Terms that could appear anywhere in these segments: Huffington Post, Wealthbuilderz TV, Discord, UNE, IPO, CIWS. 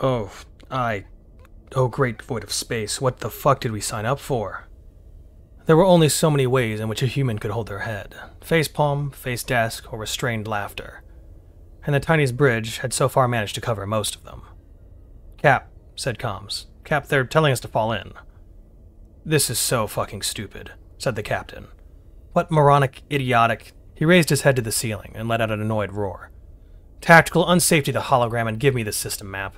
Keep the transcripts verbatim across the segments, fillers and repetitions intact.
Oh, I... Oh great void of space, what the fuck did we sign up for? There were only so many ways in which a human could hold their head. Facepalm, face desk, or restrained laughter. And the tiniest bridge had so far managed to cover most of them. Cap, said comms. Cap, they're telling us to fall in. This is so fucking stupid, said the captain. What moronic, idiotic... He raised his head to the ceiling and let out an annoyed roar. Tactical, unsafety the hologram and give me the system map.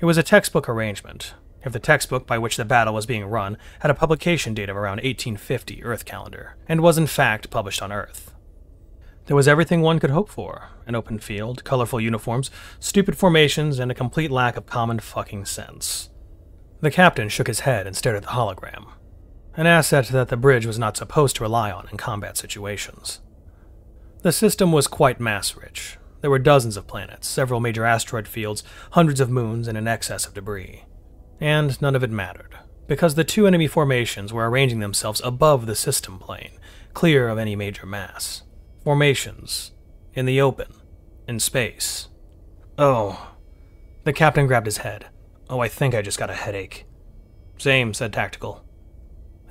It was a textbook arrangement. If the textbook by which the battle was being run had a publication date of around eighteen fifty Earth calendar, and was in fact published on Earth. There was everything one could hope for. An open field, colorful uniforms, stupid formations, and a complete lack of common fucking sense. The captain shook his head and stared at the hologram. An asset that the bridge was not supposed to rely on in combat situations. The system was quite mass-rich. There were dozens of planets, several major asteroid fields, hundreds of moons, and an excess of debris. And none of it mattered, because the two enemy formations were arranging themselves above the system plane, clear of any major mass. Formations. In the open. In space. Oh. The captain grabbed his head. Oh, I think I just got a headache. Same, said Tactical.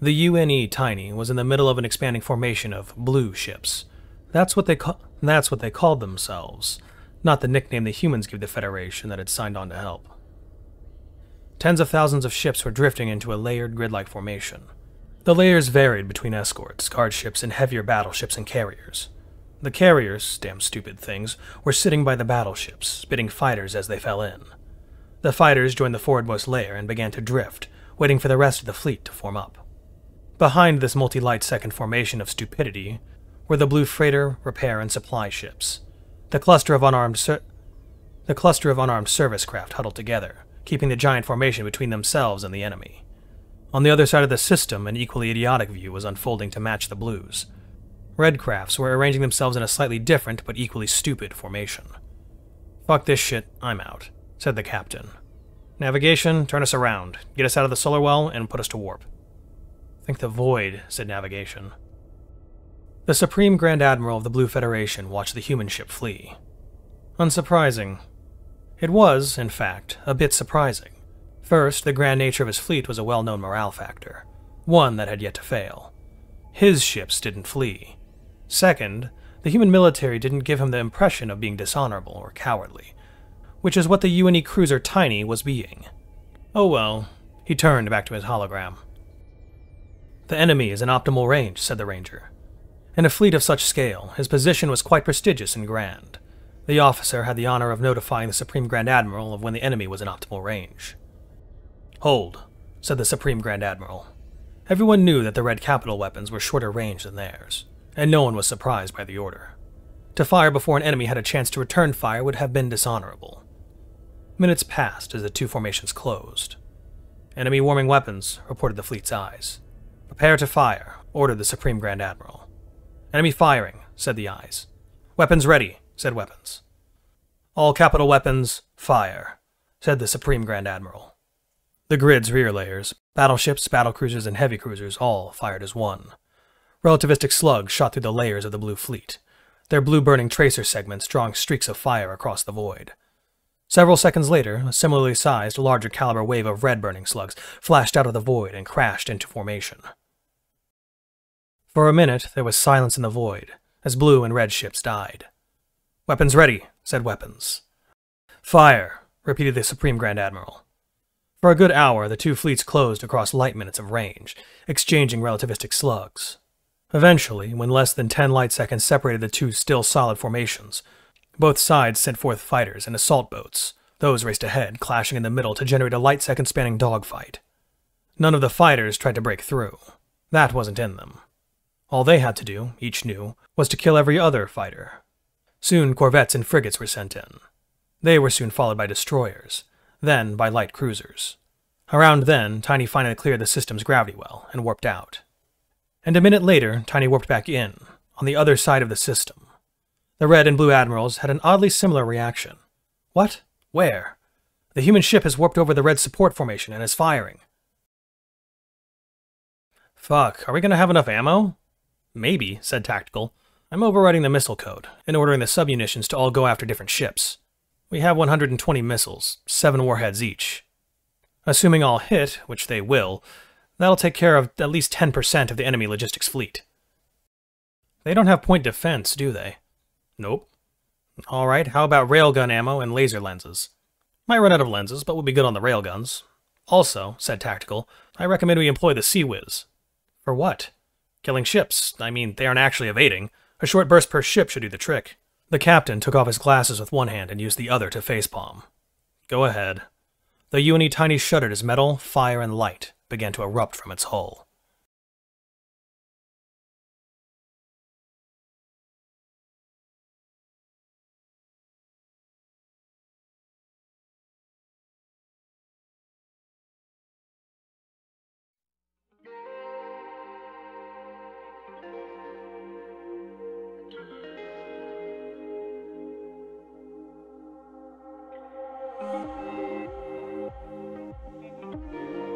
The U N E Tiny was in the middle of an expanding formation of blue ships. That's what they call- that's what they called themselves, not the nickname the humans give the Federation that had signed on to help. Tens of thousands of ships were drifting into a layered grid-like formation. The layers varied between escorts, guard ships, and heavier battleships and carriers. The carriers, damn stupid things, were sitting by the battleships, spitting fighters as they fell in. The fighters joined the forwardmost layer and began to drift, waiting for the rest of the fleet to form up. Behind this multi-light second formation of stupidity were the blue freighter, repair, and supply ships. The cluster of unarmed ser- the cluster of unarmed service craft huddled together, keeping the giant formation between themselves and the enemy. On the other side of the system, an equally idiotic view was unfolding to match the blues. Red crafts were arranging themselves in a slightly different but equally stupid formation. Fuck this shit, I'm out, said the captain. Navigation, turn us around, get us out of the solar well, and put us to warp. I think the void, said Navigation. The Supreme Grand Admiral of the Blue Federation watched the human ship flee. Unsurprising. It was, in fact, a bit surprising. First, the grand nature of his fleet was a well-known morale factor, one that had yet to fail. His ships didn't flee. Second, the human military didn't give him the impression of being dishonorable or cowardly, which is what the U N E cruiser Tiny was being. Oh well, he turned back to his hologram. The enemy is in optimal range, said the Ranger. In a fleet of such scale, his position was quite prestigious and grand. The officer had the honor of notifying the Supreme Grand Admiral of when the enemy was in optimal range. Hold, said the Supreme Grand Admiral. Everyone knew that the Red Capital weapons were shorter range than theirs, and no one was surprised by the order. To fire before an enemy had a chance to return fire would have been dishonorable. Minutes passed as the two formations closed. Enemy warming weapons, reported the fleet's eyes. Prepare to fire, ordered the Supreme Grand Admiral. Enemy firing, said the eyes. Weapons ready, said weapons. All capital weapons, fire, said the Supreme Grand Admiral. The grid's rear layers, battleships, battlecruisers, and heavy cruisers all fired as one. Relativistic slugs shot through the layers of the Blue Fleet, their blue-burning tracer segments drawing streaks of fire across the void. Several seconds later, a similarly sized, larger caliber wave of red-burning slugs flashed out of the void and crashed into formation. For a minute, there was silence in the void, as blue and red ships died. Weapons ready, said weapons. Fire, repeated the Supreme Grand Admiral. For a good hour, the two fleets closed across light minutes of range, exchanging relativistic slugs. Eventually, when less than ten light seconds separated the two still solid formations, both sides sent forth fighters and assault boats. Those raced ahead, clashing in the middle to generate a light second spanning dogfight. None of the fighters tried to break through. That wasn't in them. All they had to do, each knew, was to kill every other fighter. Soon corvettes and frigates were sent in. They were soon followed by destroyers, then by light cruisers. Around then, Tiny finally cleared the system's gravity well and warped out. And a minute later, Tiny warped back in, on the other side of the system. The red and blue admirals had an oddly similar reaction. What? Where? The human ship has warped over the red support formation and is firing. Fuck, are we gonna have enough ammo? Maybe, said Tactical. I'm overriding the missile code and ordering the submunitions to all go after different ships. We have one hundred twenty missiles, seven warheads each. Assuming all hit, which they will, that'll take care of at least ten percent of the enemy logistics fleet. They don't have point defense, do they? Nope. Alright, how about railgun ammo and laser lenses? Might run out of lenses, but we'll be good on the railguns. Also, said Tactical, I recommend we employ the C I W S. For what? Killing ships. I mean, they aren't actually evading. A short burst per ship should do the trick. The captain took off his glasses with one hand and used the other to facepalm. Go ahead. The U N E tiny shuddered as metal, fire, and light began to erupt from its hull.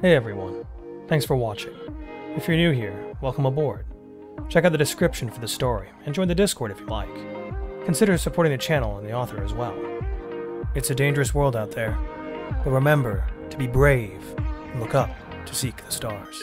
Hey everyone, thanks for watching. If you're new here, welcome aboard. Check out the description for the story and join the Discord if you like. Consider supporting the channel and the author as well. It's a dangerous world out there, but remember to be brave and look up to seek the stars.